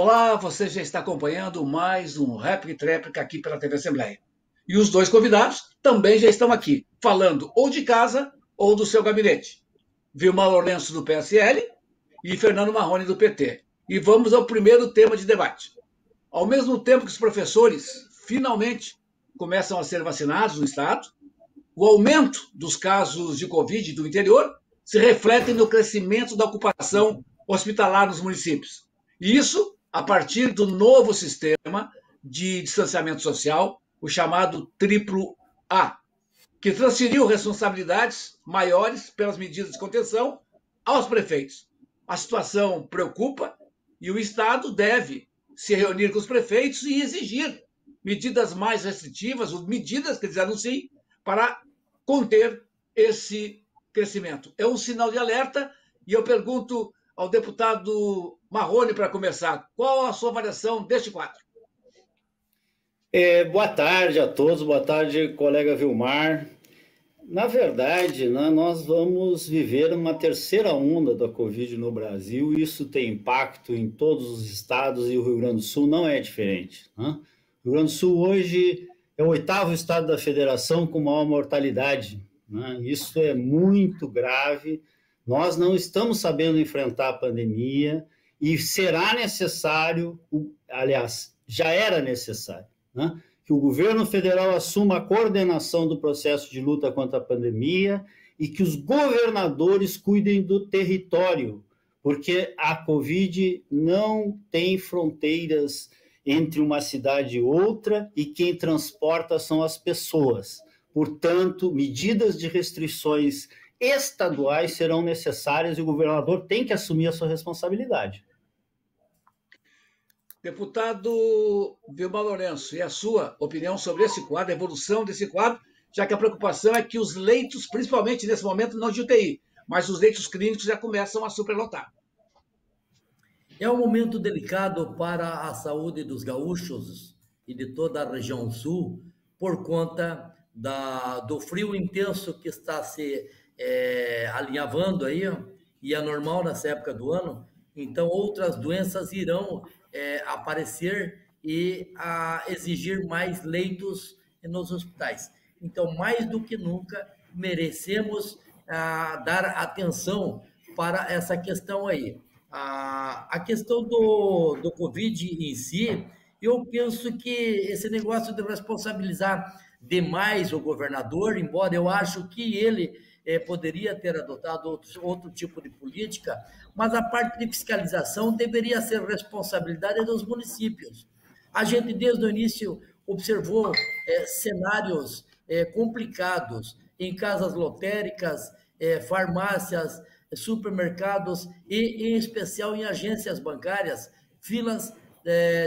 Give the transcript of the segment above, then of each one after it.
Olá, você já está acompanhando mais um Réplica e Tréplica aqui pela TV Assembleia. E os dois convidados também já estão aqui, falando ou de casa ou do seu gabinete. Vilmar Lourenço, do PSL, e Fernando Marroni, do PT. E vamos ao primeiro tema de debate. Ao mesmo tempo que os professores finalmente começam a ser vacinados no Estado, o aumento dos casos de Covid do interior se reflete no crescimento da ocupação hospitalar nos municípios. E isso a partir do novo sistema de distanciamento social, o chamado AAA, que transferiu responsabilidades maiores pelas medidas de contenção aos prefeitos. A situação preocupa e o Estado deve se reunir com os prefeitos e exigir medidas mais restritivas, ou medidas que eles anunciem, para conter esse crescimento. É um sinal de alerta e eu pergunto ao deputado Marroni, para começar, qual a sua avaliação deste quadro? Boa tarde a todos, boa tarde, colega Vilmar. Na verdade, nós vamos viver uma terceira onda da Covid no Brasil, isso tem impacto em todos os estados e o Rio Grande do Sul não é diferente. O Rio Grande do Sul hoje é o 8º estado da federação com maior mortalidade. Isso é muito grave. Nós não estamos sabendo enfrentar a pandemia e será necessário, aliás, já era necessário, que o governo federal assuma a coordenação do processo de luta contra a pandemia e que os governadores cuidem do território, porque a Covid não tem fronteiras entre uma cidade e outra e quem transporta são as pessoas. Portanto, medidas de restrições estaduais serão necessárias e o governador tem que assumir a sua responsabilidade. Deputado Vilmar Lourenço, e a sua opinião sobre esse quadro, a evolução desse quadro, já que a preocupação é que os leitos, principalmente nesse momento, não de UTI, mas os leitos clínicos já começam a superlotar. É um momento delicado para a saúde dos gaúchos e de toda a região sul, por conta do frio intenso que está se alinhavando aí, e é normal nessa época do ano, então outras doenças irão aparecer e exigir mais leitos nos hospitais. Então, mais do que nunca, merecemos dar atenção para essa questão aí. A questão do Covid em si, eu penso que esse negócio de responsabilizar demais o governador, embora eu acho que ele poderia ter adotado outro tipo de política, mas a parte de fiscalização deveria ser responsabilidade dos municípios. A gente, desde o início, observou cenários complicados em casas lotéricas, farmácias, supermercados e, em especial, em agências bancárias, filas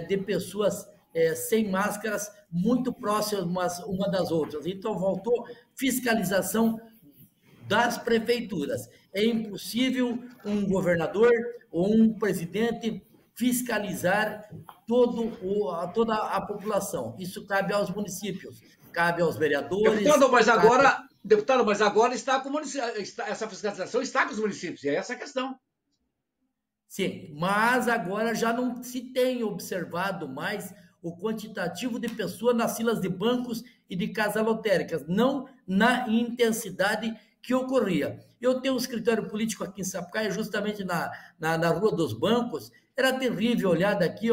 de pessoas sem máscaras muito próximas uma das outras. Então, voltou fiscalização das prefeituras. É impossível um governador ou um presidente fiscalizar toda a população. Isso cabe aos municípios, cabe aos vereadores. Deputado, mas agora está com o município, essa fiscalização está com os municípios, e é essa a questão. Sim, mas agora já não se tem observado mais o quantitativo de pessoas nas filas de bancos e de casas lotéricas, não na intensidade que ocorria. Eu tenho um escritório político aqui em Sapucaia, justamente na Rua dos Bancos. Era terrível olhar daqui,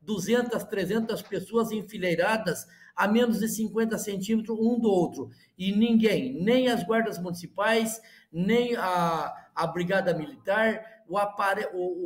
200, 300 pessoas enfileiradas a menos de 50 centímetros um do outro. E ninguém, nem as guardas municipais, nem a brigada militar, o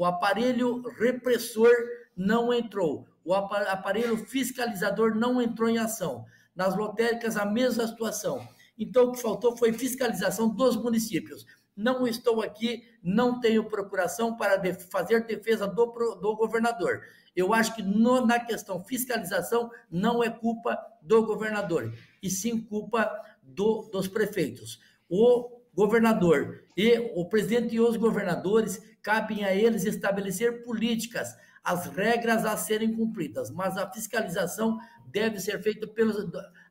aparelho repressor não entrou, o aparelho fiscalizador não entrou em ação. Nas lotéricas, a mesma situação. Então, o que faltou foi fiscalização dos municípios. Não estou aqui, não tenho procuração para fazer defesa do governador. Eu acho que na questão fiscalização não é culpa do governador, e sim culpa dos prefeitos. O governador e o presidente e os governadores, cabem a eles estabelecer políticas, as regras a serem cumpridas, mas a fiscalização deve ser feita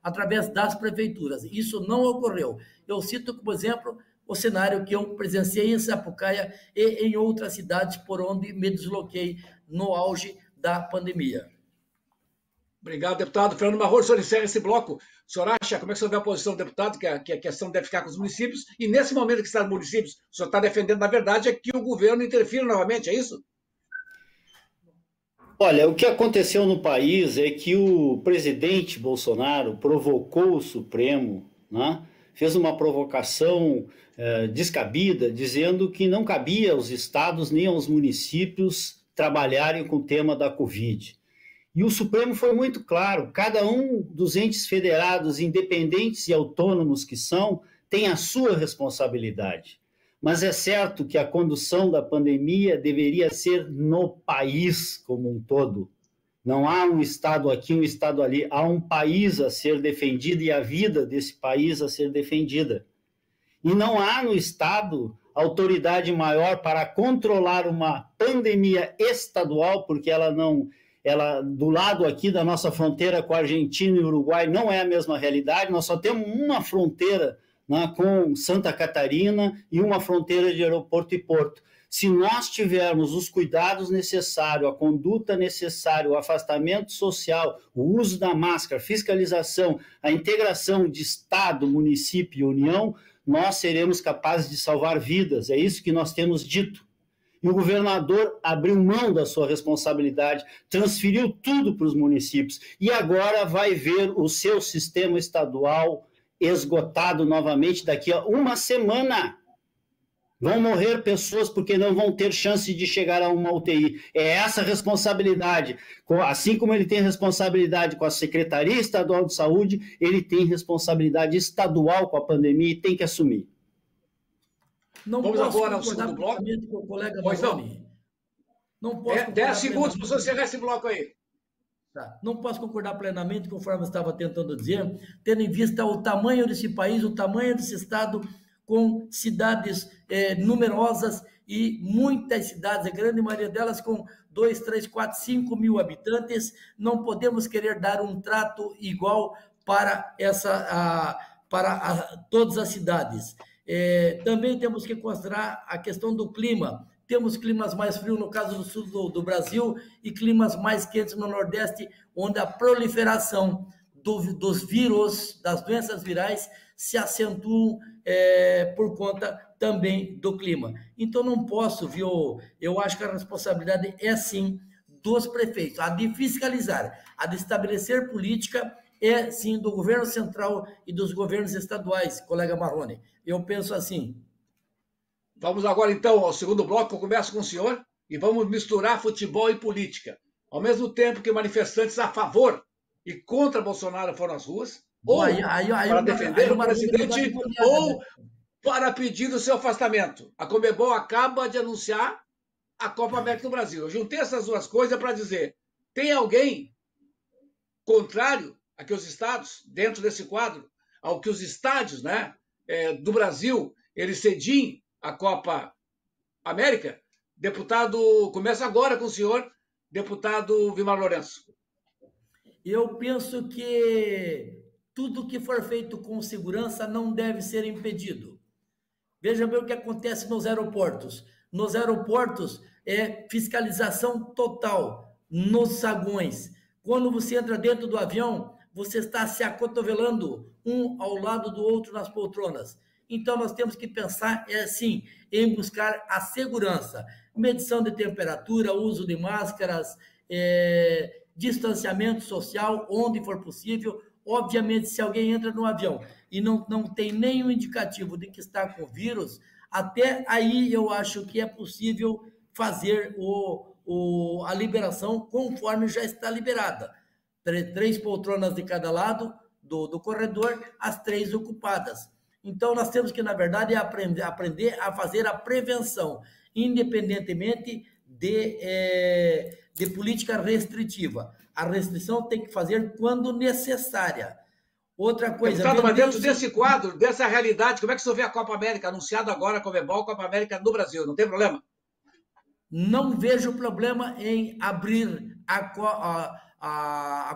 através das prefeituras. Isso não ocorreu. Eu cito como exemplo o cenário que eu presenciei em Sapucaia e em outras cidades por onde me desloquei no auge da pandemia. Obrigado, deputado. Fernando Marroni, o senhor encerra esse bloco. O senhor acha, como é que o senhor vê a posição do deputado, que a questão deve ficar com os municípios? E nesse momento que está nos municípios, o senhor está defendendo, na verdade, é que o governo interfira novamente, é isso? Olha, o que aconteceu no país é que o presidente Bolsonaro provocou o Supremo, né? Fez uma provocação descabida, dizendo que não cabia aos estados nem aos municípios trabalharem com o tema da Covid. E o Supremo foi muito claro, cada um dos entes federados, independentes e autônomos que são, tem a sua responsabilidade. Mas é certo que a condução da pandemia deveria ser no país como um todo. Não há um estado aqui, um estado ali, há um país a ser defendido e a vida desse país a ser defendida. E não há no estado autoridade maior para controlar uma pandemia estadual, porque ela não... Ela, do lado aqui da nossa fronteira com a Argentina e o Uruguai, não é a mesma realidade. Nós só temos uma fronteira, né, com Santa Catarina e uma fronteira de aeroporto e porto. Se nós tivermos os cuidados necessários, a conduta necessária, o afastamento social, o uso da máscara, fiscalização, a integração de Estado, município e União, nós seremos capazes de salvar vidas. É isso que nós temos dito. E o governador abriu mão da sua responsabilidade, transferiu tudo para os municípios e agora vai ver o seu sistema estadual esgotado novamente daqui a uma semana. Vão morrer pessoas porque não vão ter chance de chegar a uma UTI. É essa responsabilidade. Assim como ele tem responsabilidade com a Secretaria Estadual de Saúde, ele tem responsabilidade estadual com a pandemia e tem que assumir. Não vamos posso agora ao segundo bloco. Com o colega Marroni. Não posso 10 segundos para você encerrar esse bloco aí. Tá. Não posso concordar plenamente, conforme eu estava tentando dizer, tendo em vista o tamanho desse país, o tamanho desse estado, com cidades numerosas e muitas cidades, a grande maioria delas com 2, 3, 4, 5 mil habitantes. Não podemos querer dar um trato igual para todas as cidades. Também temos que considerar a questão do clima. Temos climas mais frios no caso do sul do Brasil e climas mais quentes no Nordeste, onde a proliferação dos vírus, das doenças virais, se acentuam por conta também do clima. Então não posso, viu? Eu acho que a responsabilidade é sim dos prefeitos, a de fiscalizar, a de estabelecer política, é sim do governo central e dos governos estaduais, colega Marroni. Eu penso assim. Vamos agora, então, ao segundo bloco. Eu começo com o senhor e vamos misturar futebol e política. Ao mesmo tempo que manifestantes a favor e contra Bolsonaro foram às ruas, ou para defender o presidente, ou para pedir o seu afastamento. A CONMEBOL acaba de anunciar a Copa América do Brasil. Eu juntei essas duas coisas para dizer, tem alguém contrário a que os estados, dentro desse quadro, ao que os estádios, né, do Brasil, eles cedim a Copa América? Deputado, começa agora com o senhor, deputado Vilmar Lourenço. Eu penso que tudo que for feito com segurança não deve ser impedido. Veja bem o que acontece nos aeroportos. Nos aeroportos é fiscalização total, nos saguões. Quando você entra dentro do avião, você está se acotovelando um ao lado do outro nas poltronas. Então, nós temos que pensar, sim, em buscar a segurança. Medição de temperatura, uso de máscaras, distanciamento social, onde for possível. Obviamente, se alguém entra no avião e não tem nenhum indicativo de que está com vírus, até aí eu acho que é possível fazer a liberação conforme já está liberada. 3 poltronas de cada lado do corredor, as 3 ocupadas. Então, nós temos que, na verdade, aprender a fazer a prevenção, independentemente de política restritiva. A restrição tem que fazer quando necessária. Outra coisa... Deputado, mas dentro desse quadro, dessa realidade, como é que o senhor vê a Copa América anunciada agora, CONMEBOL, Copa América no Brasil? Não tem problema? Não vejo problema em abrir a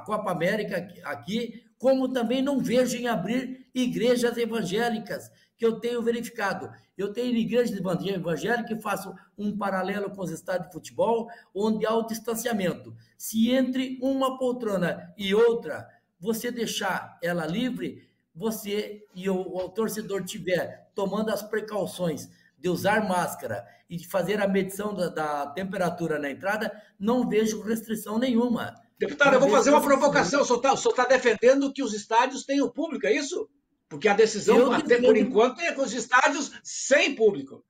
Copa América aqui, como também não vejo em abrir igrejas evangélicas, que eu tenho verificado. Eu tenho igrejas evangélicas que façam um paralelo com os estádios de futebol, onde há o distanciamento. Se entre uma poltrona e outra, você deixar ela livre, você e o torcedor tiver tomando as precauções de usar máscara e de fazer a medição da temperatura na entrada, não vejo restrição nenhuma. Deputado, eu vou fazer uma provocação. O senhor está defendendo que os estádios tenham público, é isso? Porque a decisão, até por enquanto, é com os estádios sem público.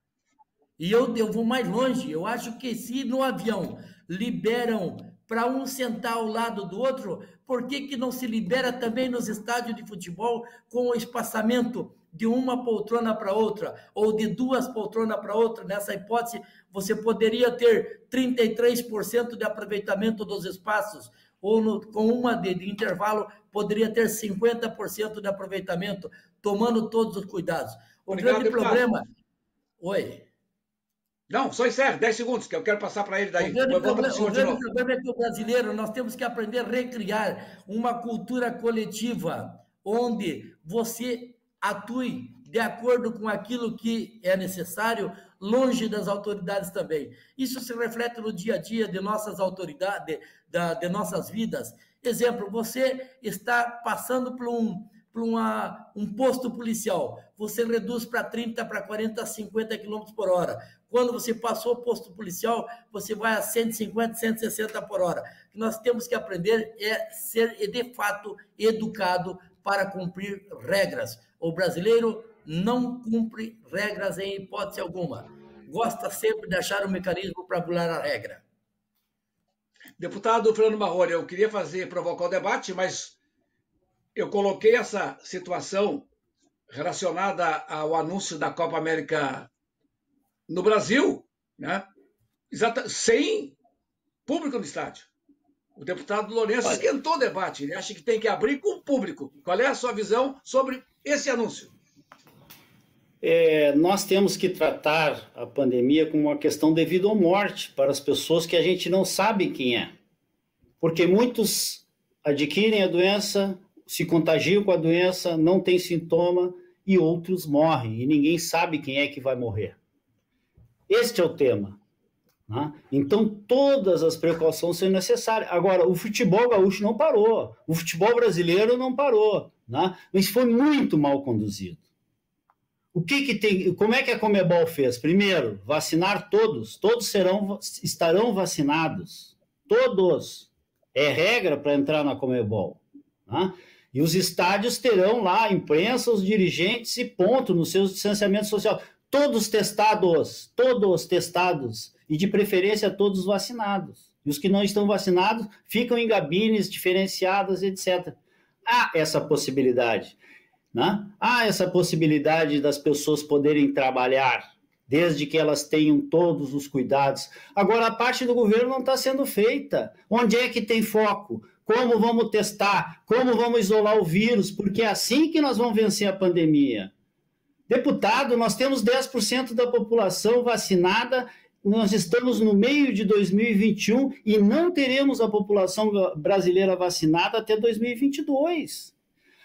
E eu vou mais longe. Eu acho que se no avião liberam para um sentar ao lado do outro, por que não se libera também nos estádios de futebol com o espaçamento de uma poltrona para outra ou de duas poltronas para outra? Nessa hipótese, você poderia ter 33% de aproveitamento dos espaços, ou com uma de intervalo, poderia ter 50% de aproveitamento, tomando todos os cuidados. O grande problema... Oi? Não, só encerra, 10 segundos, que eu quero passar para ele daí. O grande problema é que o brasileiro, nós temos que aprender a recriar uma cultura coletiva, onde você atue de acordo com aquilo que é necessário, longe das autoridades também. Isso se reflete no dia a dia de nossas autoridades, de nossas vidas. Exemplo, você está passando por um posto policial, você reduz para 30, para 40, 50 km por hora. Quando você passou o posto policial, você vai a 150, 160 por hora. O que nós temos que aprender é ser, de fato, educado para cumprir regras. O brasileiro não cumpre regras em hipótese alguma. Gosta sempre de achar um mecanismo para burlar a regra. Deputado Fernando Marroni, eu queria provocar o debate, mas eu coloquei essa situação relacionada ao anúncio da Copa América no Brasil, né? Sem público no estádio. O deputado Lourenço esquentou o debate. Ele acha que tem que abrir com o público. Qual é a sua visão sobre esse anúncio? Nós temos que tratar a pandemia como uma questão de vida ou morte para as pessoas que a gente não sabe quem é. Porque muitos adquirem a doença, se contagiam com a doença, não tem sintoma e outros morrem. E ninguém sabe quem é que vai morrer. Este é o tema. Então, todas as precauções são necessárias. Agora, o futebol gaúcho não parou, o futebol brasileiro não parou, né? Mas foi muito mal conduzido. Como é que a CONMEBOL fez? Primeiro, vacinar todos estarão vacinados, todos. É regra para entrar na CONMEBOL, né? E os estádios terão lá a imprensa, os dirigentes e ponto, nos seus distanciamentos sociais. Todos testados, e de preferência todos vacinados. E os que não estão vacinados ficam em gabines diferenciadas, etc. Há essa possibilidade, né? Há essa possibilidade das pessoas poderem trabalhar, desde que elas tenham todos os cuidados. Agora, a parte do governo não está sendo feita. Onde é que tem foco? Como vamos testar? Como vamos isolar o vírus? Porque é assim que nós vamos vencer a pandemia. Deputado, nós temos 10% da população vacinada, nós estamos no meio de 2021 e não teremos a população brasileira vacinada até 2022.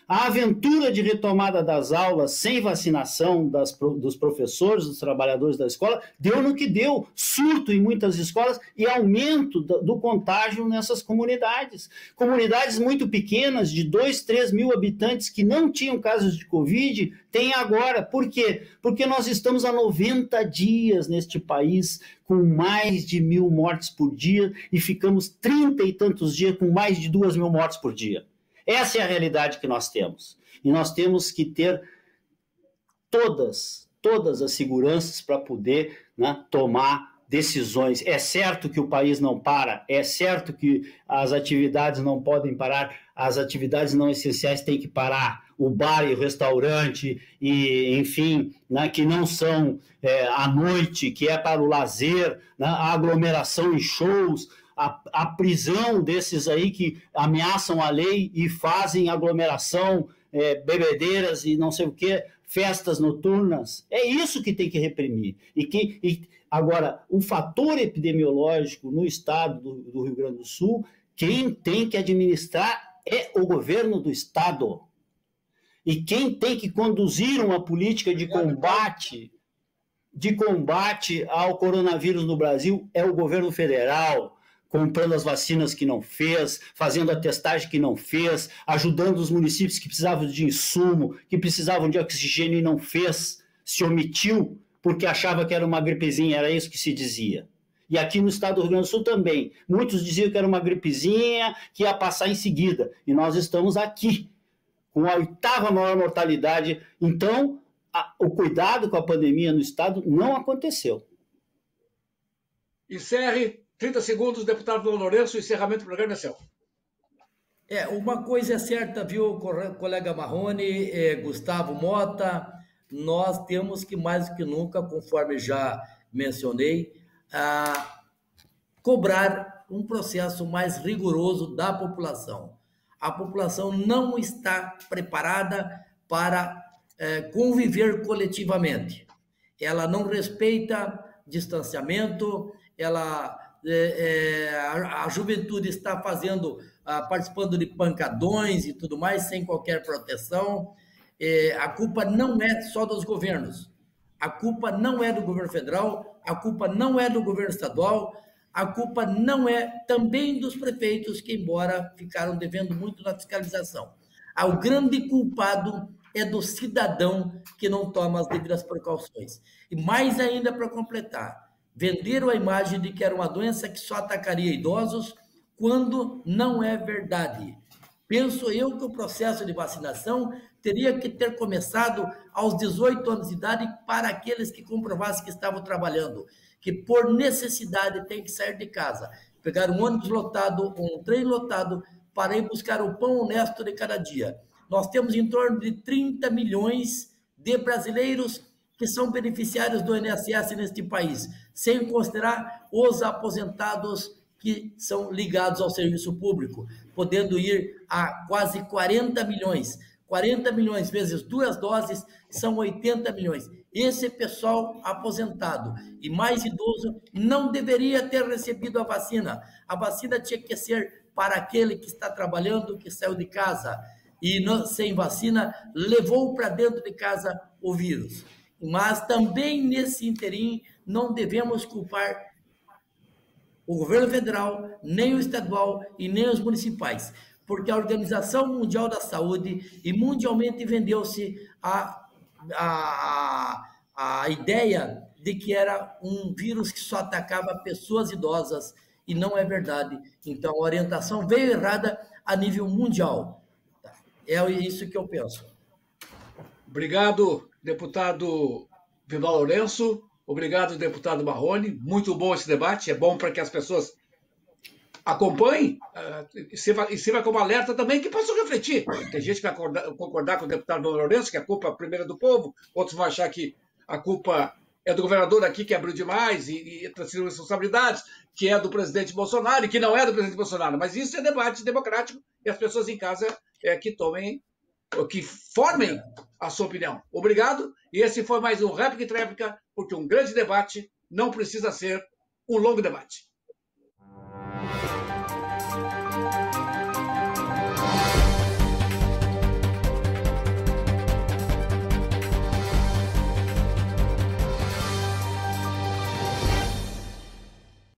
A aventura de retomada das aulas sem vacinação dos professores, dos trabalhadores da escola, deu no que deu, surto em muitas escolas e aumento do contágio nessas comunidades. Comunidades muito pequenas, de 2, 3 mil habitantes, que não tinham casos de Covid, têm agora. Por quê? Porque nós estamos há 90 dias neste país com mais de 1.000 mortes por dia e ficamos 30 e tantos dias com mais de 2.000 mortes por dia. Essa é a realidade que nós temos. E nós temos que ter todas as seguranças para poder, né, tomar decisões. É certo que o país não para, é certo que as atividades não podem parar, as atividades não essenciais têm que parar. O bar e o restaurante, e, enfim, né, que não são à noite, que é para o lazer, né, a aglomeração em shows, a prisão desses aí que ameaçam a lei e fazem aglomeração, bebedeiras e não sei o quê, festas noturnas. É isso que tem que reprimir. Agora, o fator epidemiológico no estado do Rio Grande do Sul, quem tem que administrar é o governo do estado. E quem tem que conduzir uma política de combate de combate ao coronavírus no Brasil é o governo federal, comprando as vacinas que não fez, fazendo a testagem que não fez, ajudando os municípios que precisavam de insumo, que precisavam de oxigênio e não fez, se omitiu porque achava que era uma gripezinha, era isso que se dizia. E aqui no estado do Rio Grande do Sul também, muitos diziam que era uma gripezinha que ia passar em seguida, e nós estamos aqui, com a 8ª maior mortalidade. Então, o cuidado com a pandemia no estado não aconteceu. Encerre. 30 segundos, deputado Lourenço, encerramento do programa é seu. Uma coisa é certa, viu, colega Marroni, Gustavo Mota, nós temos que, mais do que nunca, conforme já mencionei, cobrar um processo mais rigoroso da população. A população não está preparada para conviver coletivamente. Ela não respeita distanciamento, ela... a juventude está fazendo, participando de pancadões e tudo mais, sem qualquer proteção. A culpa não é só dos governos, a culpa não é do governo federal, a culpa não é do governo estadual, a culpa não é também dos prefeitos, que embora ficaram devendo muito na fiscalização. O grande culpado é do cidadão que não toma as devidas precauções. E mais ainda, para completar, venderam a imagem de que era uma doença que só atacaria idosos, quando não é verdade. Penso eu que o processo de vacinação teria que ter começado aos 18 anos de idade para aqueles que comprovassem que estavam trabalhando, que por necessidade tem que sair de casa, pegar um ônibus lotado ou um trem lotado para ir buscar o pão honesto de cada dia. Nós temos em torno de 30 milhões de brasileiros que são beneficiários do INSS neste país, sem considerar os aposentados que são ligados ao serviço público, podendo ir a quase 40 milhões. 40 milhões vezes 2 doses são 80 milhões. Esse pessoal aposentado e mais idoso não deveria ter recebido a vacina. A vacina tinha que ser para aquele que está trabalhando, que saiu de casa e não, sem vacina, levou para dentro de casa o vírus. Mas também nesse interim não devemos culpar o governo federal, nem o estadual e nem os municipais, porque a Organização Mundial da Saúde e mundialmente vendeu-se a ideia de que era um vírus que só atacava pessoas idosas, e não é verdade. Então a orientação veio errada a nível mundial. É isso que eu penso. Obrigado, deputado Vilmar Lourenço. Obrigado, deputado Marroni. Muito bom esse debate. É bom para que as pessoas acompanhem e sirva como alerta também, que possam refletir. Tem gente que vai concordar com o deputado Lourenço, que a culpa é a primeira do povo. Outros vão achar que a culpa é do governador aqui, que abriu demais e transferiu responsabilidades, que é do presidente Bolsonaro e que não é do presidente Bolsonaro. Mas isso é debate democrático e as pessoas em casa é que tomem, que formem a sua opinião. Obrigado, e esse foi mais um Réplica e Tréplica, porque um grande debate não precisa ser um longo debate.